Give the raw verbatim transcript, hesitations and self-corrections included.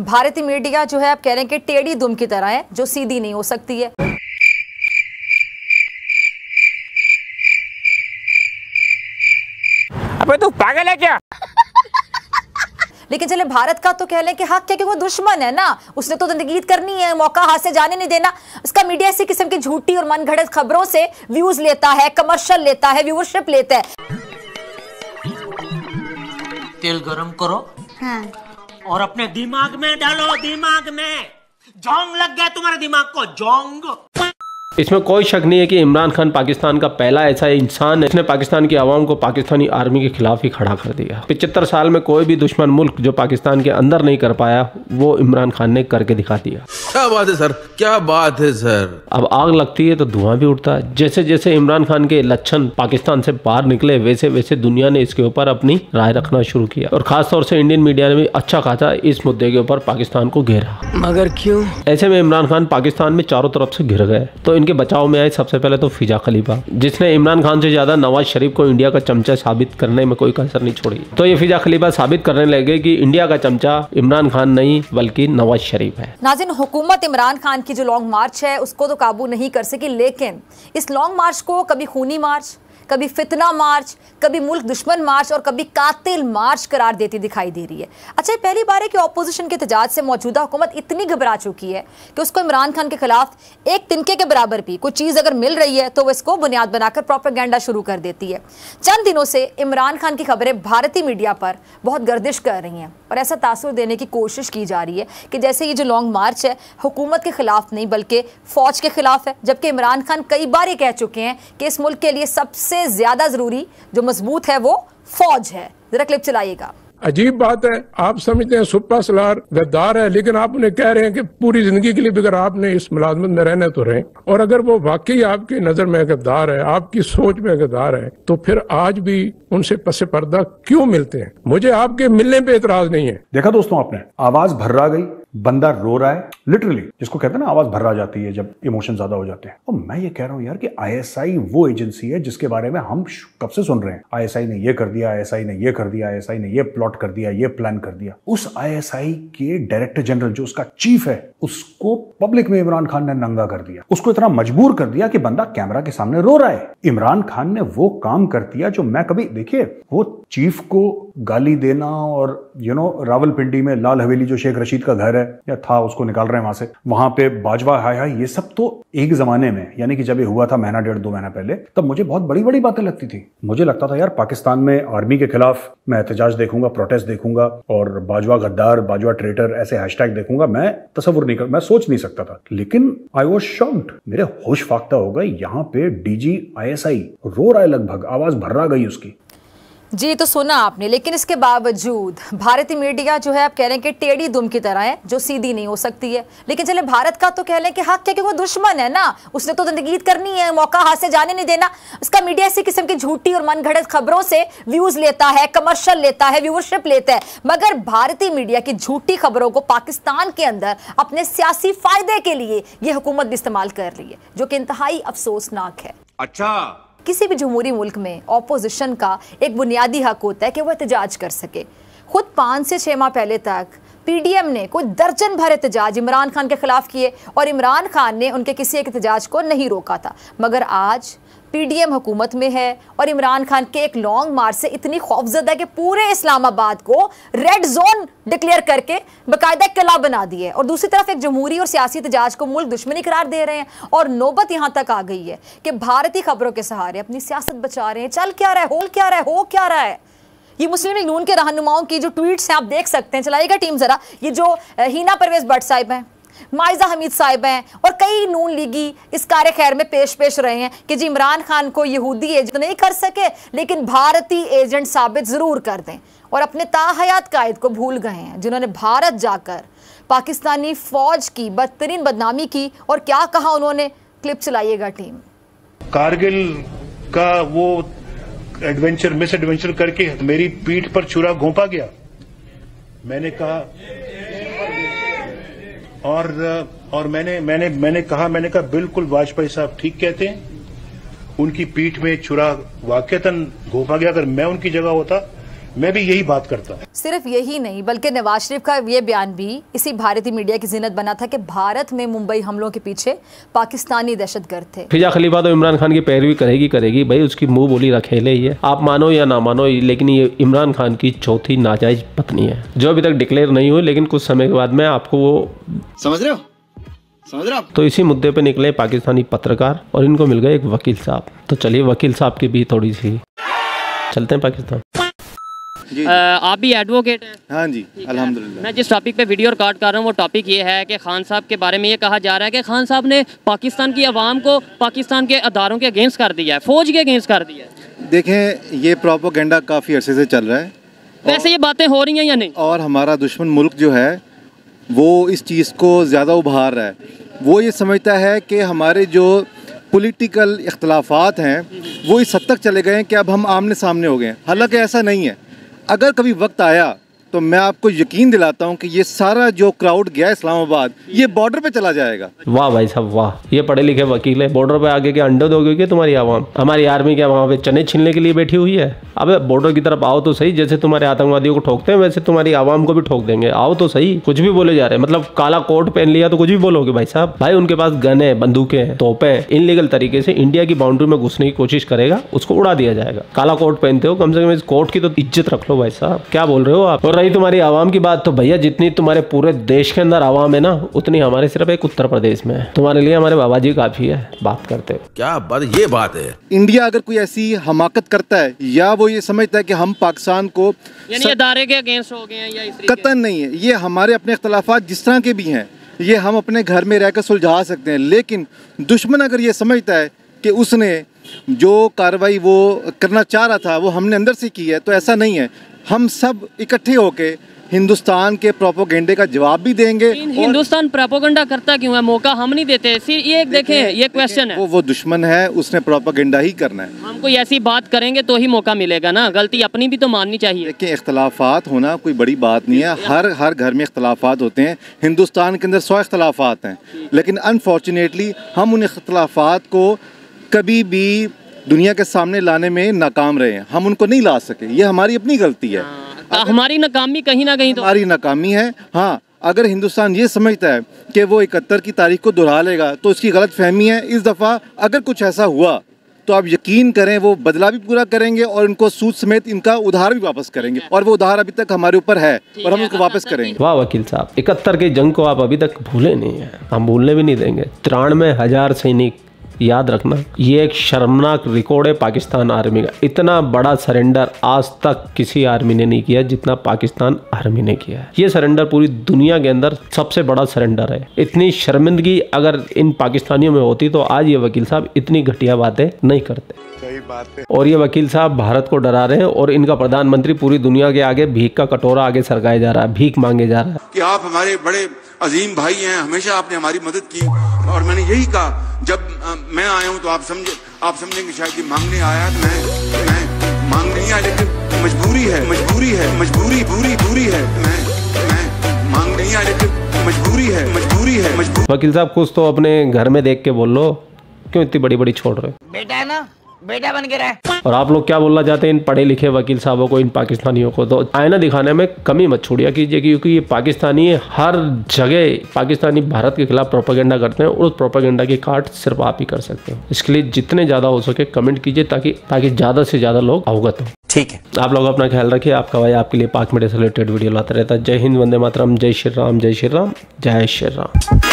भारतीय मीडिया जो है आप कह रहे हैं कि टेढ़ी दुम की तरह है जो सीधी नहीं हो सकती है। अबे तू पागल है क्या? लेकिन चले भारत का तो कह लें कि हक है कि वो दुश्मन है ना, उसने तो जिंदगी करनी है, मौका हाथ से जाने नहीं देना। उसका मीडिया इसी किस्म की झूठी और मनगढ़ंत खबरों से व्यूज लेता है, कमर्शियल लेता है, व्यूवरशिप लेता है। तेल गरम करो हाँ। और अपने दिमाग में डालो, दिमाग में जोंग लग गया तुम्हारे दिमाग को, जोंग। इसमें कोई शक नहीं है कि इमरान खान पाकिस्तान का पहला ऐसा इंसान है जिसने पाकिस्तान की आवाम को पाकिस्तानी आर्मी के खिलाफ ही खड़ा कर दिया। पिछहत्तर साल में कोई भी दुश्मन मुल्क जो पाकिस्तान के अंदर नहीं कर पाया वो इमरान खान ने करके दिखा दिया। क्या बात है सर, क्या बात है सर। अब आग लगती है तो धुआं भी उठता है। जैसे जैसे इमरान खान के लक्षण पाकिस्तान से बाहर निकले वैसे वैसे दुनिया ने इसके ऊपर अपनी राय रखना शुरू किया और खासतौर से इंडियन मीडिया ने भी अच्छा खासा इस मुद्दे के ऊपर पाकिस्तान को घेरा। मगर क्यों? ऐसे में इमरान खान पाकिस्तान में चारों तरफ से घिर गए तो के बचाव में आए सबसे पहले तो फिजा खलीफा, जिसने इमरान खान से ज्यादा नवाज शरीफ को इंडिया का चमचा साबित करने में कोई कसर नहीं छोड़ी। तो ये फिजा खलीफा साबित करने लगे कि इंडिया का चमचा इमरान खान नहीं बल्कि नवाज शरीफ है। नाज़रीन, हुकूमत इमरान खान की जो लॉन्ग मार्च है उसको तो काबू नहीं कर सकी, लेकिन इस लॉन्ग मार्च को कभी खूनी मार्च, कभी फितना मार्च, कभी मुल्क दुश्मन मार्च और कभी कातिल मार्च करार देती दिखाई दे रही है। अच्छा, ये पहली बार है कि ऑपोजिशन के एहतजाज से मौजूदा हुकूमत इतनी घबरा चुकी है कि उसको इमरान खान के खिलाफ एक तिनके के बराबर भी कोई चीज़ अगर मिल रही है तो वह इसको बुनियाद बनाकर प्रोपेगेंडा शुरू कर देती है। चंद दिनों से इमरान खान की खबरें भारतीय मीडिया पर बहुत गर्दिश कर रही हैं और ऐसा तासुर देने की कोशिश की जा रही है कि जैसे ये जो लॉन्ग मार्च है हुकूमत के खिलाफ नहीं बल्कि फौज के खिलाफ है, जबकि इमरान खान कई बार ये कह चुके हैं कि इस मुल्क के लिए सबसे ज्यादा जरूरी जो मजबूत है वो फौज है। जरा क्लिप चलाइएगा। अजीब बात है, आप समझते हैं सुपर सलार गद्दार है, लेकिन आप उन्हें कह रहे हैं कि पूरी जिंदगी के लिए भी अगर आपने इस मुलाजमत में रहना तो रहें, और अगर वो वाकई आपकी नजर में गद्दार है, आपकी सोच में गद्दार है, तो फिर आज भी उनसे पसे पर्दा क्यों मिलते हैं? मुझे आपके मिलने पे एतराज नहीं है। देखा दोस्तों आपने, आवाज भर्रा गई, बंदा रो रहा है, लिटरली जिसको कहते हैं ना आवाज भर्रा जाती है जब इमोशन ज्यादा हो जाते हैं। और मैं ये कह रहा हूँ यार कि आईएसआई वो एजेंसी है जिसके बारे में हम कब से सुन रहे हैं, आईएसआई ने ये कर दिया, आईएसआई ने ये कर दिया, आईएसआई ने ये प्लॉट कर दिया, ये प्लान कर दिया। उस आईएसआई के डायरेक्टर जनरल जो उसका चीफ है उसको पब्लिक में इमरान खान ने नंगा कर दिया, उसको इतना मजबूर कर दिया कि बंदा कैमरा के सामने रो रहा है। इमरान खान ने वो काम कर दिया जो मैं कभी, देखिए वो चीफ को गाली देना और यू नो रावलपिंडी में लाल हवेली जो शेख रशीद का घर है या था उसको निकाल रहे हैं वहां से, वहां पे बाजवा हाय हाय, ये सब तो एक जमाने में यानी कि जब ये हुआ था महीना डेढ़ दो महीना पहले तब मुझे बहुत बड़ी बड़ी बातें लगती थी। मुझे लगता था यार पाकिस्तान में आर्मी के खिलाफ मैं एहतजाज देखूंगा, प्रोटेस्ट देखूंगा और बाजवा गद्दार, बाजवा ट्रेटर ऐसे हैशटैग देखूंगा, मैं तस्वुर नहीं कर, मैं सोच नहीं सकता था। लेकिन आई वॉज शॉक्ड, मेरे होश फाख्ता हो गए। यहाँ पे डीजी आईएसआई रो रहा है, लगभग आवाज भर्रा गई उसकी। जी तो सुना आपने, लेकिन इसके बावजूद भारतीय मीडिया जो है आप कह रहे हैं कि टेढ़ी दुम की तरह है जो सीधी नहीं हो सकती है। लेकिन चले भारत का तो कह लें कि हक है कि वो दुश्मन है ना, उसने तो जिंदगी करनी है, मौका हाथ से जाने नहीं देना। उसका मीडिया इसी किस्म की झूठी और मनगढ़ंत खबरों से व्यूज लेता है, कमर्शियल लेता है, व्यूवरशिप लेता है। मगर भारतीय मीडिया की झूठी खबरों को पाकिस्तान के अंदर अपने सियासी फायदे के लिए ये हुकूमत भी इस्तेमाल कर रही है, जो कि इंतहाई अफसोसनाक है। अच्छा, किसी भी जमहूरी मुल्क में ऑपोजिशन का एक बुनियादी हक होता है कि वो एहतजाज कर सके। खुद पाँच से छः माह पहले तक पीडीएम ने कोई दर्जन भर एहतजाज इमरान खान के खिलाफ किए और इमरान खान ने उनके किसी एक एहतजाज को नहीं रोका था। मगर आज पीडीएम हुकूमत में है और इमरान खान के एक लॉन्ग मार्च से इतनी खौफजदा है कि पूरे इस्लामाबाद को रेड जोन डिक्लेयर करके बाकायदा किला बना दिया है, और दूसरी तरफ एक जमहूरी और सियासी एहतजाज को मुल्क दुश्मनी करार दे रहे हैं। और नौबत यहाँ तक आ गई है कि भारतीय खबरों के सहारे अपनी सियासत बचा रहे हैं। चल क्या रहा है, होल क्या रहा है, हो क्या रहा है। ये मुस्लिम लीग नून के रहनुमाओं की जो ट्वीट्स हैं आप देख सकते हैं, चलाइएगा टीम जरा, ये जो हीना परवेज बट साहिब हैं, माइजा हमीद साहिब हैं और कई नून लीगी इस कार्य खैर में पेश पेश रहे हैं कि जी इमरान खान को यहूदी एजेंट नहीं कर सके लेकिन भारतीय एजेंट साबित ज़रूर कर दें, और अपने ताहयात कायद को भूल गए हैं जिन्होंने भारत जाकर पाकिस्तानी फौज की बदतरीन बदनामी की। और क्या कहा उन्होंने, क्लिप चलाइएगा टीम। कारगिल का वो एडवेंचर मिस एडवेंचर करके मेरी पीठ पर छुरा घोंपा गया, मैंने कहा और और मैंने मैंने मैंने कहा मैंने कहा बिल्कुल वाजपेयी साहब ठीक कहते हैं, उनकी पीठ में छुरा वाकईतन घोंपा गया। अगर मैं उनकी जगह होता मैं भी यही बात करता हूं। सिर्फ यही नहीं बल्कि नवाज शरीफ का ये बयान भी इसी भारतीय मीडिया की जिनत बना था कि भारत में मुंबई हमलों के पीछे पाकिस्तानी दहशतगर्द थे। फिजा खलीफा तो इमरान खान की पैरवी करेगी करेगी भाई, उसकी मुंह बोली रखेले ही है, आप मानो या ना मानो, लेकिन ये इमरान खान की चौथी नाजायज पत्नी है जो अभी तक डिक्लेयर नहीं हुई, लेकिन कुछ समय के बाद में आपको वो समझ रहे हो तो इसी मुद्दे पे निकले पाकिस्तानी पत्रकार और इनको मिल गए एक वकील साहब। तो चलिए वकील साहब की भी थोड़ी सी चलते हैं पाकिस्तान। जी। आ, आप भी एडवोकेट हैं? हाँ जी, अल्हम्दुलिल्लाह। मैं जिस टॉपिक पे वीडियो रिकॉर्ड कर रहा हूँ वो टॉपिक ये है कि खान साहब के बारे में ये कहा जा रहा है कि खान साहब ने पाकिस्तान की आवाम को पाकिस्तान के अदारों के अगेंस्ट कर दिया है, फौज के अगेंस्ट कर दिया है। देखें ये प्रोपोगेंडा काफ़ी अरसे से चल रहा है, वैसे ये बातें हो रही हैं या नहीं, और हमारा दुश्मन मुल्क जो है वो इस चीज़ को ज़्यादा उभार रहा है। वो ये समझता है कि हमारे जो पॉलिटिकल इख्तलाफात हैं वो इस हद तक चले गए हैं कि अब हम आमने सामने हो गए हैं, हालांकि ऐसा नहीं है। अगर कभी वक्त आया तो मैं आपको यकीन दिलाता हूं कि ये सारा जो क्राउड गया इस्लामाबाद ये बॉर्डर पे चला जाएगा। वाह भाई साहब वाह, ये पढ़े लिखे वकील है, बॉर्डर पे आगे के अंडे दोगे क्या तुम्हारी आवाम? हमारी आर्मी क्या वहाँ पे चने छीनने के लिए बैठी हुई है? अबे बॉर्डर की तरफ आओ तो सही, जैसे तुम्हारे आतंकवादियों को ठोकते हैं वैसे तुम्हारी आवाम को भी ठोक देंगे, आओ तो सही। कुछ भी बोले जा रहे, मतलब काला कोट पहन लिया तो कुछ भी बोलोगे भाई साहब। भाई उनके पास गन है, बंदूकें हैं, तोपें हैं, इनलीगल तरीके से इंडिया की बाउंड्री में घुसने की कोशिश करेगा उसको उड़ा दिया जाएगा। काला कोट पहनते हो, कम से कम इस कोट की तो इज्जत रख लो भाई साहब, क्या बोल रहे हो आप? रही तुम्हारी आवाम की बात, तो भैया जितनी तुम्हारे पूरे देश के अंदर आवाम है ना उतनी हमारे सिर्फ एक उत्तर प्रदेश में है, तुम्हारे लिए हमारे बाबा जी काफी है। बात करते हो क्या बात, ये बात है। इंडिया अगर कोई ऐसी हमाकत करता है या वो ये समझता है कि हम पाकिस्तान को यानी अदारे के अगेंस्ट हो गए हैं या इस कतन नहीं है, ये हमारे अपने इख्तलाफात जिस तरह के भी हैं ये हम अपने घर में रहकर सुलझा सकते हैं, लेकिन दुश्मन अगर ये समझता है कि उसने जो कार्रवाई वो करना चाह रहा था वो हमने अंदर से की है, तो ऐसा नहीं है। हम सब इकट्ठे होके हिंदुस्तान के प्रोपोगेंडे का जवाब भी देंगे। हिंदुस्तान प्रोपोगेंडा करता क्यों है, मौका हम नहीं देते? ये एक देखें, ये क्वेश्चन है। वो वो दुश्मन है, उसने प्रोपोगेंडा ही करना है। हम कोई ऐसी बात करेंगे तो ही मौका मिलेगा ना, गलती अपनी भी तो माननी चाहिए। देखिए इख्तलाफात होना कोई बड़ी बात नहीं है, हर हर घर में इख्तलाफात होते हैं, हिंदुस्तान के अंदर सौ इख्तलाफात हैं, लेकिन अनफॉर्चुनेटली हम उन इख्तलाफात को कभी भी दुनिया के सामने लाने में नाकाम रहे हैं, हम उनको नहीं ला सके, ये हमारी अपनी गलती है। आ, हमारी नाकामी कहीं ना कहीं तो हमारी नाकामी है। हाँ, अगर हिंदुस्तान ये समझता है कि वो इकहत्तर की तारीख को दोहरा लेगा तो उसकी गलत फहमी है। इस दफ़ा अगर कुछ ऐसा हुआ तो आप यकीन करें वो बदला भी पूरा करेंगे और उनको सूद समेत इनका उधार भी वापस करेंगे, और वो उधार अभी तक हमारे ऊपर है और हम उसको वापस करेंगे। वाह वकील साहब, इकहत्तर के जंग को आप अभी तक भूले नहीं है, हम भूलने भी नहीं देंगे। तिरानवे हजार सैनिक, याद रखना ये एक शर्मनाक रिकॉर्ड है पाकिस्तान आर्मी का। इतना बड़ा सरेंडर आज तक किसी आर्मी ने नहीं किया जितना पाकिस्तान आर्मी ने किया है। ये सरेंडर पूरी दुनिया के अंदर सबसे बड़ा सरेंडर है। इतनी शर्मिंदगी अगर इन पाकिस्तानियों में होती तो आज ये वकील साहब इतनी घटिया बातें नहीं करते। सही बात है। और ये वकील साहब भारत को डरा रहे हैं और इनका प्रधानमंत्री पूरी दुनिया के आगे भीख का कटोरा आगे सरकाया जा रहा है, भीख मांगे जा रहा है कि आप हमारे बड़े अजीम भाई हैं, हमेशा आपने हमारी मदद की। और मैंने यही कहा जब आ, मैं आया हूँ तो आप समझे आप समझेंगे शायद ये मांगने आया, मैं मैं मांग नहीं आया, लेकिन मजबूरी है मजबूरी है मजबूरी पूरी पूरी है, मैं मैं मांग नहीं आया लेकिन मजबूरी है मजबूरी है। वकील साहब कुछ तो अपने घर में देख के बोल लो, क्यों इतनी बड़ी बड़ी छोड़ रहे हो? बेटा है ना, बेटा बन के रहे। और आप लोग क्या बोलना चाहते हैं इन पढ़े लिखे वकील साहबों को, इन पाकिस्तानियों को? तो आईना दिखाने में कमी मत छोड़िया कीजिए, क्योंकि ये पाकिस्तानी हर जगह पाकिस्तानी भारत के खिलाफ प्रोपेगेंडा करते हैं और उस प्रोपेगेंडा की काट सिर्फ आप ही कर सकते हो। इसके लिए जितने ज्यादा हो सके कमेंट कीजिए ताकि ताकि ज्यादा से ज्यादा लोग अवगत हो। ठीक है, आप लोग अपना ख्याल रखिए। आपका भाई आपके लिए पाक मीडिया से रिलेटेड वीडियो लाता रहता है। जय हिंद, वंदे मातरम, जय श्री राम, जय श्री राम, जय श्री राम।